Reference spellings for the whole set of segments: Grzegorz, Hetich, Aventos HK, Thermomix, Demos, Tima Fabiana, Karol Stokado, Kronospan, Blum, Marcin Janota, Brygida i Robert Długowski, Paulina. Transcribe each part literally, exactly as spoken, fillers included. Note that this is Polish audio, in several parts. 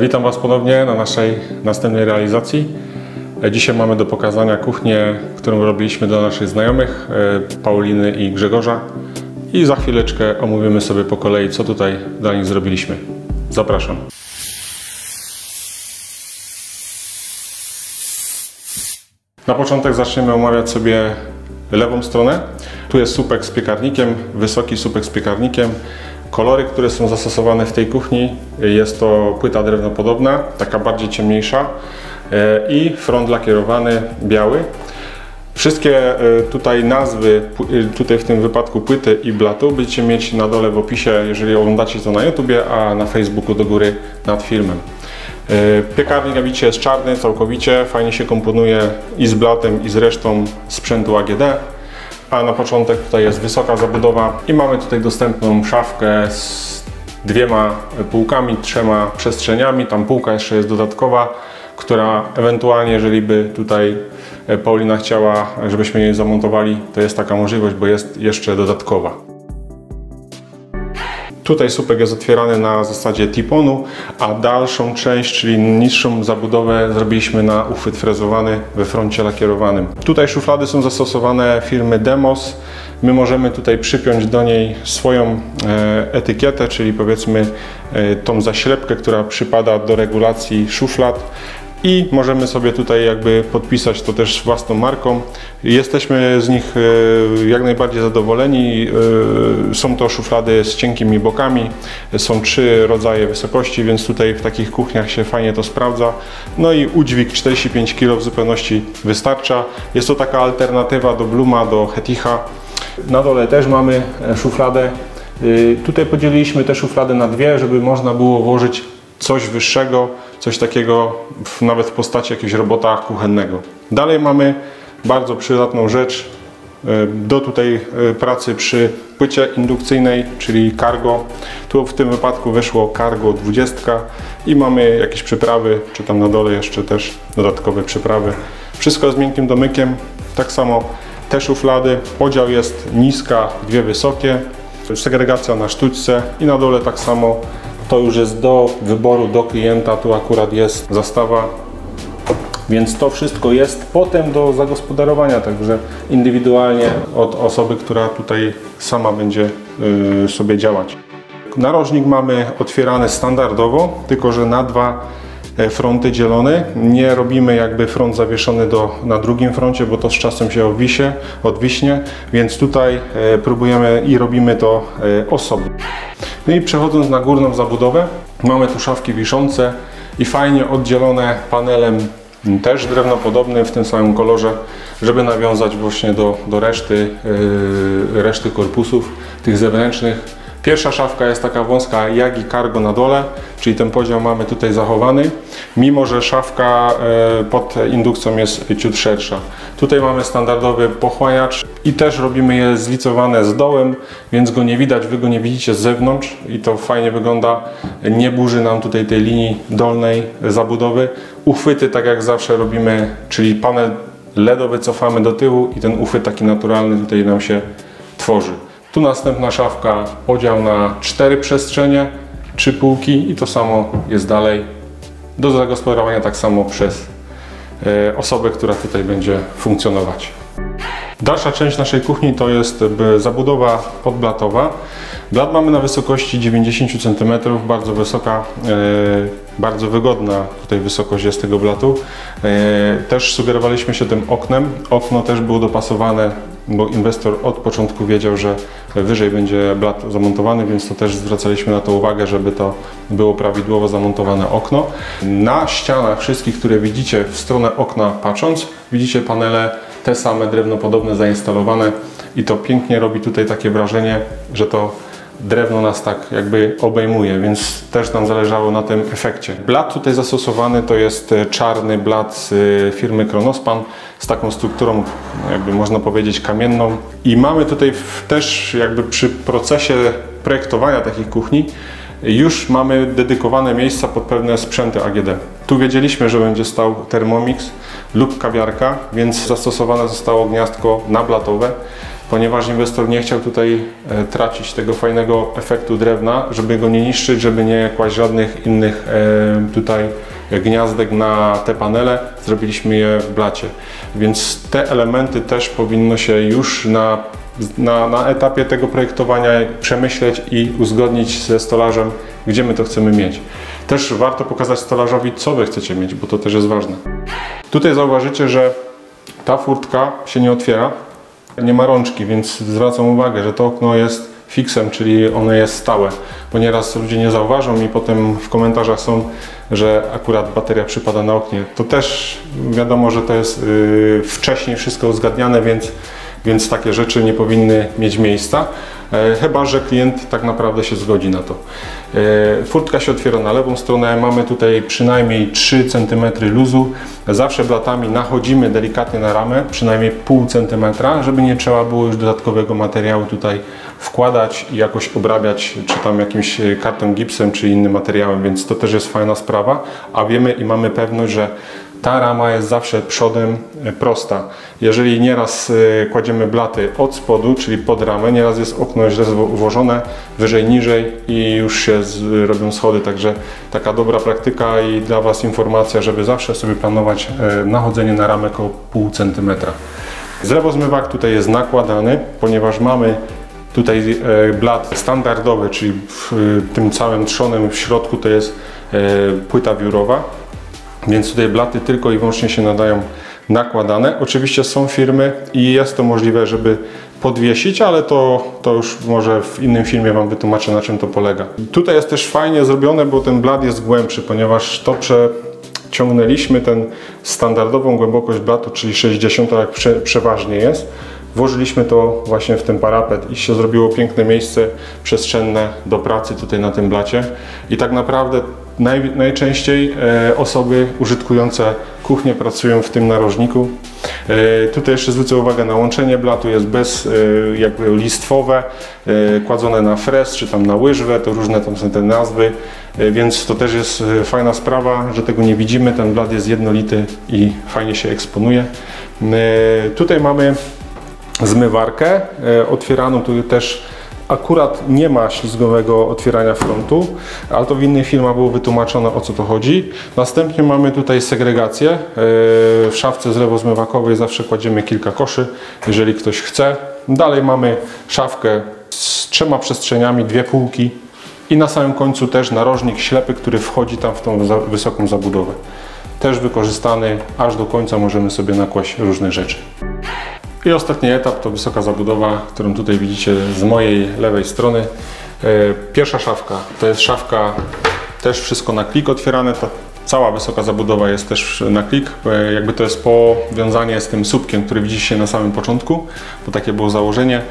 Witam Was ponownie na naszej następnej realizacji. Dzisiaj mamy do pokazania kuchnię, którą robiliśmy dla naszych znajomych, Pauliny i Grzegorza. I za chwileczkę omówimy sobie po kolei, co tutaj dla nich zrobiliśmy. Zapraszam. Na początek zaczniemy omawiać sobie lewą stronę. Tu jest słupek z piekarnikiem, wysoki słupek z piekarnikiem. Kolory, które są zastosowane w tej kuchni, jest to płyta drewnopodobna, taka bardziej ciemniejsza i front lakierowany biały. Wszystkie tutaj nazwy, tutaj w tym wypadku płyty i blatu, będziecie mieć na dole w opisie, jeżeli oglądacie to na YouTubie, a na Facebooku do góry nad filmem. Piekarnik, jak widzicie, jest czarny całkowicie, fajnie się komponuje i z blatem, i z resztą sprzętu A G D. A na początek tutaj jest wysoka zabudowa i mamy tutaj dostępną szafkę z dwiema półkami, trzema przestrzeniami. Tam półka jeszcze jest dodatkowa, która ewentualnie, jeżeli by tutaj Paulina chciała, żebyśmy jej zamontowali, to jest taka możliwość, bo jest jeszcze dodatkowa. Tutaj słupek jest otwierany na zasadzie tiponu, a dalszą część, czyli niższą zabudowę, zrobiliśmy na uchwyt frezowany we froncie lakierowanym. Tutaj szuflady są zastosowane firmy Demos. My możemy tutaj przypiąć do niej swoją etykietę, czyli powiedzmy tą zaślepkę, która przypada do regulacji szuflad. I możemy sobie tutaj jakby podpisać to też własną marką. Jesteśmy z nich jak najbardziej zadowoleni. Są to szuflady z cienkimi bokami. Są trzy rodzaje wysokości, więc tutaj w takich kuchniach się fajnie to sprawdza. No i udźwig czterdzieści pięć kilogramów w zupełności wystarcza. Jest to taka alternatywa do Bluma, do Heticha. Na dole też mamy szufladę. Tutaj podzieliliśmy te szuflady na dwie, żeby można było włożyć coś wyższego, coś takiego nawet w postaci jakiegoś robota kuchennego. Dalej mamy bardzo przydatną rzecz do tutaj pracy przy płycie indukcyjnej, czyli cargo. Tu w tym wypadku weszło cargo dwadzieścia i mamy jakieś przyprawy, czy tam na dole jeszcze też dodatkowe przyprawy. Wszystko z miękkim domykiem. Tak samo te szuflady. Podział jest niska, dwie wysokie. Segregacja na sztućce i na dole tak samo. To już jest do wyboru, do klienta, tu akurat jest zastawa, więc to wszystko jest potem do zagospodarowania, także indywidualnie od osoby, która tutaj sama będzie yy, sobie działać. Narożnik mamy otwierany standardowo, tylko że na dwa fronty dzielony. Nie robimy jakby front zawieszony do, na drugim froncie, bo to z czasem się odwisie, odwiśnie, więc tutaj yy, próbujemy i robimy to yy, osobno. No i przechodząc na górną zabudowę, mamy tu szafki wiszące i fajnie oddzielone panelem też drewnopodobnym w tym samym kolorze, żeby nawiązać właśnie do, do reszty, yy, reszty korpusów, tych zewnętrznych. Pierwsza szafka jest taka wąska jak i cargo na dole, czyli ten podział mamy tutaj zachowany, mimo że szafka yy, pod indukcją jest ciut szersza. Tutaj mamy standardowy pochłaniacz i też robimy je zlicowane z dołem, więc go nie widać, Wy go nie widzicie z zewnątrz i to fajnie wygląda, nie burzy nam tutaj tej linii dolnej zabudowy. Uchwyty tak jak zawsze robimy, czyli panel ledowy cofamy do tyłu i ten uchwyt taki naturalny tutaj nam się tworzy. Tu następna szafka, podział na cztery przestrzenie, trzy półki i to samo jest dalej do zagospodarowania tak samo przez y, osobę, która tutaj będzie funkcjonować. Dalsza część naszej kuchni to jest zabudowa podblatowa. Blat mamy na wysokości dziewięćdziesiąt centymetrów, bardzo wysoka, yy, bardzo wygodna tutaj wysokość jest tego blatu. Yy, też sugerowaliśmy się tym oknem. Okno też było dopasowane, bo inwestor od początku wiedział, że wyżej będzie blat zamontowany, więc to też zwracaliśmy na to uwagę, żeby to było prawidłowo zamontowane okno. Na ścianach wszystkich, które widzicie w stronę okna patrząc, widzicie panele te same drewnopodobne zainstalowane i to pięknie robi tutaj takie wrażenie, że to drewno nas tak jakby obejmuje, więc też nam zależało na tym efekcie. Blat tutaj zastosowany to jest czarny blat z firmy Kronospan z taką strukturą, jakby można powiedzieć, kamienną. I mamy tutaj też jakby przy procesie projektowania takiej kuchni już mamy dedykowane miejsca pod pewne sprzęty A G D. Tu wiedzieliśmy, że będzie stał Thermomix lub kawiarka, więc zastosowane zostało gniazdko nablatowe. ponieważ inwestor nie chciał tutaj tracić tego fajnego efektu drewna, żeby go nie niszczyć, żeby nie kłaść żadnych innych tutaj gniazdek na te panele, zrobiliśmy je w blacie. Więc te elementy też powinno się już na, na, na etapie tego projektowania przemyśleć i uzgodnić ze stolarzem, gdzie my to chcemy mieć. Też warto pokazać stolarzowi, co wy chcecie mieć, bo to też jest ważne. Tutaj zauważycie, że ta furtka się nie otwiera, nie ma rączki, więc zwracam uwagę, że to okno jest fiksem, czyli ono jest stałe, bo nieraz ludzie nie zauważą i potem w komentarzach są, że akurat bateria przypada na oknie. To też wiadomo, że to jest yy, wcześniej wszystko uzgadniane, więc, więc takie rzeczy nie powinny mieć miejsca, yy, chyba że klient tak naprawdę się zgodzi na to. Yy, furtka się otwiera na lewą stronę, mamy tutaj przynajmniej trzy centymetry luzu. Zawsze blatami nachodzimy delikatnie na ramę, przynajmniej pół centymetra, żeby nie trzeba było już dodatkowego materiału tutaj wkładać i jakoś obrabiać, czy tam jakimś kartą gipsem, czy innym materiałem, więc to też jest fajna sprawa, a wiemy i mamy pewność, że ta rama jest zawsze przodem prosta. Jeżeli nieraz kładziemy blaty od spodu, czyli pod ramę, nieraz jest okno źle ułożone, wyżej, niżej i już się robią schody, także taka dobra praktyka i dla Was informacja, żeby zawsze sobie planować nachodzenie na ramę około pół centymetra. Zlewozmywak tutaj jest nakładany, ponieważ mamy tutaj blat standardowy, czyli w tym całym trzonem w środku to jest płyta wiórowa, więc tutaj blaty tylko i wyłącznie się nadają nakładane. Oczywiście są firmy i jest to możliwe, żeby podwiesić, ale to, to już może w innym filmie Wam wytłumaczę, na czym to polega. Tutaj jest też fajnie zrobione, bo ten blat jest głębszy, ponieważ to prze... ciągnęliśmy tę standardową głębokość blatu, czyli sześćdziesiąt, jak prze, przeważnie jest. Włożyliśmy to właśnie w ten parapet i się zrobiło piękne miejsce przestrzenne do pracy tutaj na tym blacie. I tak naprawdę naj, najczęściej e, osoby użytkujące kuchnię pracują w tym narożniku. E, tutaj jeszcze zwrócę uwagę na łączenie blatu, jest bez e, jakby listwowe, e, kładzone na frez czy tam na łyżwę, to różne tam są te nazwy. Więc to też jest fajna sprawa, że tego nie widzimy, ten blat jest jednolity i fajnie się eksponuje. Tutaj mamy zmywarkę otwieraną, tu też akurat nie ma ślizgowego otwierania frontu, ale to w innych filmach było wytłumaczone, o co to chodzi. Następnie mamy tutaj segregację, w szafce zlewozmywakowej zawsze kładziemy kilka koszy, jeżeli ktoś chce. Dalej mamy szafkę z trzema przestrzeniami, dwie półki. I na samym końcu też narożnik ślepy, który wchodzi tam w tą za wysoką zabudowę. Też wykorzystany, aż do końca możemy sobie nakłaść różne rzeczy. I ostatni etap to wysoka zabudowa, którą tutaj widzicie z mojej lewej strony. Pierwsza szafka, to jest szafka, też wszystko na klik otwierane. Ta cała wysoka zabudowa jest też na klik. Jakby to jest powiązanie z tym słupkiem, który widzicie na samym początku, bo takie było założenie.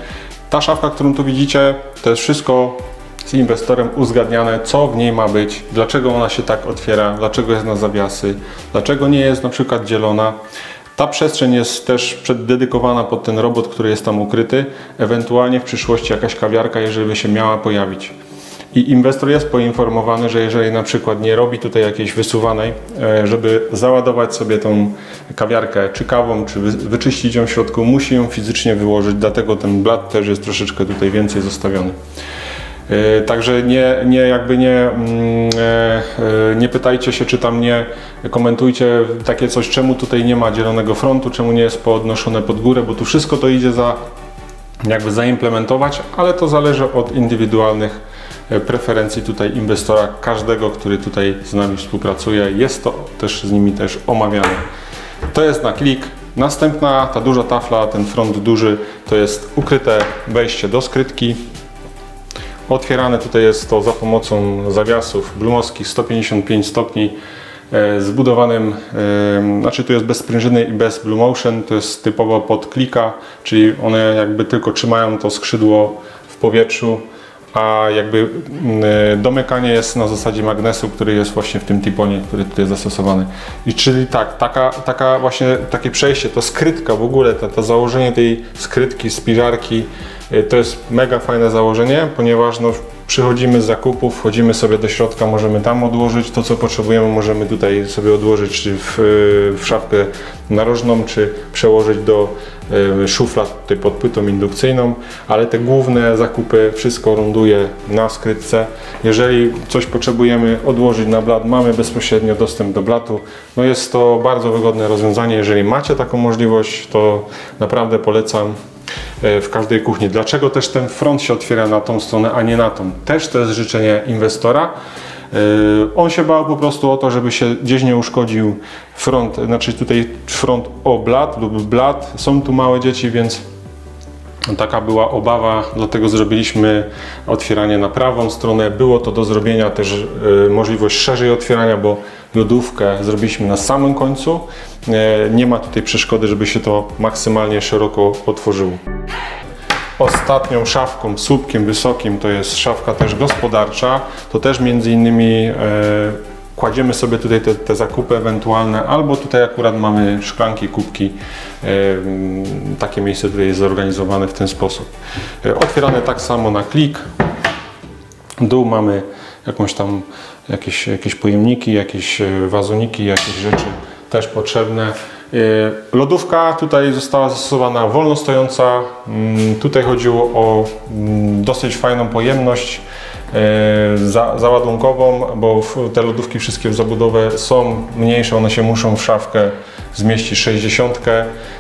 Ta szafka, którą tu widzicie, to jest wszystko z inwestorem uzgadniane, co w niej ma być, dlaczego ona się tak otwiera, dlaczego jest na zawiasy, dlaczego nie jest na przykład dzielona. Ta przestrzeń jest też przeddedykowana pod ten robot, który jest tam ukryty, ewentualnie w przyszłości jakaś kawiarka, jeżeli by się miała pojawić. I inwestor jest poinformowany, że jeżeli na przykład nie robi tutaj jakiejś wysuwanej, żeby załadować sobie tą kawiarkę czy kawą, czy wyczyścić ją w środku, musi ją fizycznie wyłożyć, dlatego ten blat też jest troszeczkę tutaj więcej zostawiony. Także nie, nie, jakby nie, nie pytajcie się, czy tam nie komentujcie takie coś, czemu tutaj nie ma dzielonego frontu, czemu nie jest podnoszone pod górę, bo tu wszystko to idzie za, jakby zaimplementować, ale to zależy od indywidualnych preferencji tutaj inwestora, każdego, który tutaj z nami współpracuje. Jest to też z nimi też omawiane. To jest na klik. Następna, ta duża tafla, ten front duży, to jest ukryte wejście do skrytki. Otwierane tutaj jest to za pomocą zawiasów blumowskich sto pięćdziesiąt pięć stopni zbudowanym, znaczy tu jest bez sprężyny i bez Blue Motion, to jest typowo pod klika, czyli one jakby tylko trzymają to skrzydło w powietrzu, a jakby domykanie jest na zasadzie magnesu, który jest właśnie w tym tiponie, który tutaj jest zastosowany. I czyli tak, taka, taka właśnie takie przejście, to skrytka w ogóle, to, to założenie tej skrytki, spiżarki, to jest mega fajne założenie, ponieważ no, przychodzimy z zakupów, wchodzimy sobie do środka, możemy tam odłożyć to, co potrzebujemy, możemy tutaj sobie odłożyć czy w, w szafkę narożną, czy przełożyć do szuflad tutaj pod płytą indukcyjną, ale te główne zakupy wszystko ląduje na skrytce. Jeżeli coś potrzebujemy odłożyć na blat, mamy bezpośrednio dostęp do blatu. No jest to bardzo wygodne rozwiązanie, jeżeli macie taką możliwość, to naprawdę polecam w każdej kuchni. Dlaczego też ten front się otwiera na tą stronę, a nie na tą? Też to jest życzenie inwestora. On się bał po prostu o to, żeby się gdzieś nie uszkodził front, znaczy tutaj front o blat lub blat. Są tu małe dzieci, więc taka była obawa, dlatego zrobiliśmy otwieranie na prawą stronę. Było to do zrobienia też możliwość szerzej otwierania, bo lodówkę zrobiliśmy na samym końcu. Nie ma tutaj przeszkody, żeby się to maksymalnie szeroko otworzyło. Ostatnią szafką, słupkiem wysokim, to jest szafka też gospodarcza. To też między innymi e, kładziemy sobie tutaj te, te zakupy ewentualne, albo tutaj akurat mamy szklanki, kubki. E, takie miejsce tutaj jest zorganizowane w ten sposób. E, otwierane tak samo na klik. Dół mamy jakąś tam, jakieś, jakieś pojemniki, jakieś wazoniki, jakieś rzeczy też potrzebne. Lodówka tutaj została zastosowana wolnostojąca. Tutaj chodziło o dosyć fajną pojemność za, załadunkową, bo te lodówki wszystkie w zabudowę są mniejsze, one się muszą w szafkę zmieścić sześćdziesiąt.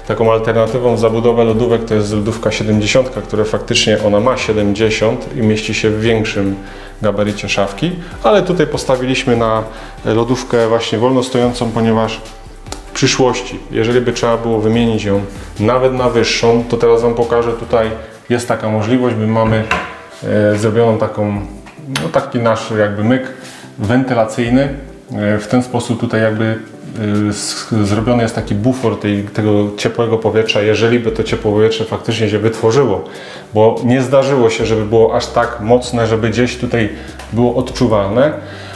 Taką alternatywą w zabudowę lodówek to jest lodówka siedemdziesiąt, która faktycznie ona ma siedemdziesiąt i mieści się w większym gabarycie szafki, ale tutaj postawiliśmy na lodówkę właśnie wolnostojącą, ponieważ w przyszłości, jeżeli by trzeba było wymienić ją nawet na wyższą, to teraz Wam pokażę, tutaj jest taka możliwość, my mamy e, zrobioną taką, no taki nasz jakby myk wentylacyjny, e, w ten sposób tutaj jakby e, zrobiony jest taki bufor tej, tego ciepłego powietrza, jeżeli by to ciepłe powietrze faktycznie się wytworzyło, bo nie zdarzyło się, żeby było aż tak mocne, żeby gdzieś tutaj było odczuwalne.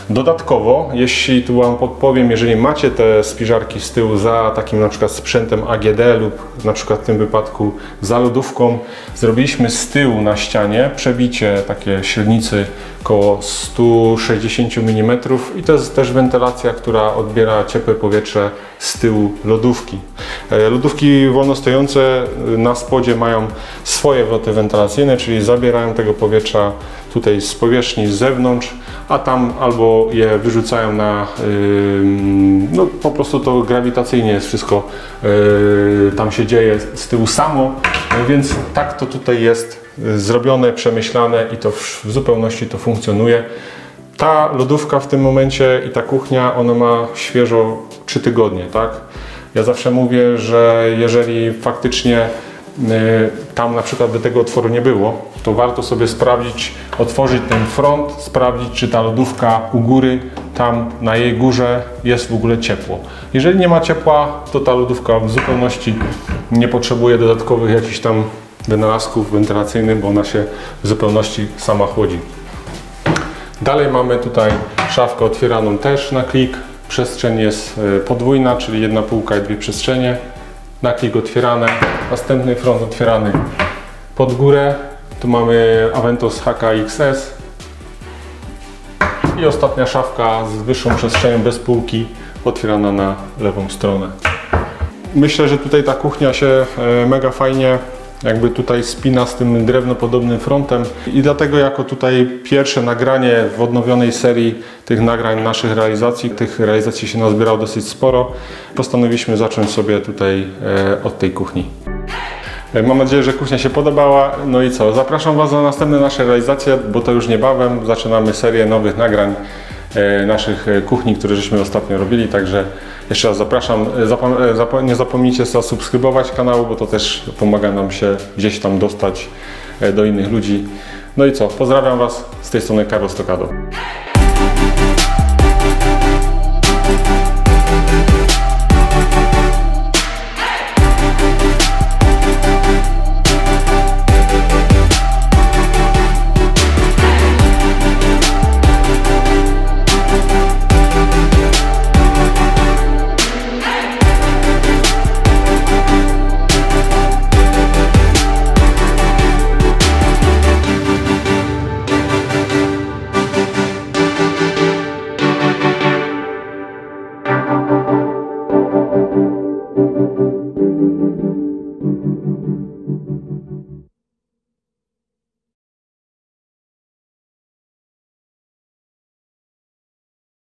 Dodatkowo, jeśli tu Wam podpowiem, jeżeli macie te spiżarki z tyłu za takim na przykład sprzętem A G D lub na przykład w tym wypadku za lodówką, zrobiliśmy z tyłu na ścianie przebicie takie średnicy około sto sześćdziesiąt milimetrów i to jest też wentylacja, która odbiera ciepłe powietrze z tyłu lodówki. Lodówki wolnostojące na spodzie mają swoje wloty wentylacyjne, czyli zabierają tego powietrza tutaj z powierzchni, z zewnątrz, a tam albo je wyrzucają na, yy, no po prostu to grawitacyjnie jest wszystko, yy, tam się dzieje z tyłu samo, no więc tak to tutaj jest zrobione, przemyślane i to w, w zupełności to funkcjonuje. Ta lodówka w tym momencie i ta kuchnia, ona ma świeżo trzy tygodnie, tak? Ja zawsze mówię, że jeżeli faktycznie tam na przykład by tego otworu nie było, to warto sobie sprawdzić, otworzyć ten front, sprawdzić, czy ta lodówka u góry, tam na jej górze jest w ogóle ciepło. Jeżeli nie ma ciepła, to ta lodówka w zupełności nie potrzebuje dodatkowych jakichś tam wynalazków wentylacyjnych, bo ona się w zupełności sama chłodzi. Dalej mamy tutaj szafkę otwieraną też na klik. Przestrzeń jest podwójna, czyli jedna półka i dwie przestrzenie. Na klik otwierane, następny front otwierany pod górę. Tu mamy Aventos H K X S i ostatnia szafka z wyższą przestrzenią bez półki otwierana na lewą stronę. Myślę, że tutaj ta kuchnia się mega fajnie jakby tutaj spina z tym drewnopodobnym frontem i dlatego jako tutaj pierwsze nagranie w odnowionej serii tych nagrań naszych realizacji, tych realizacji się nazbierało dosyć sporo, postanowiliśmy zacząć sobie tutaj e, od tej kuchni. Mam nadzieję, że kuchnia się podobała, no i co, zapraszam Was na następne nasze realizacje, bo to już niebawem zaczynamy serię nowych nagrań e, naszych kuchni, które żeśmy ostatnio robili, także jeszcze raz zapraszam, Zapom zap nie zapomnijcie zasubskrybować kanału, bo to też pomaga nam się gdzieś tam dostać do innych ludzi. No i co, pozdrawiam Was, z tej strony Karol Stokado.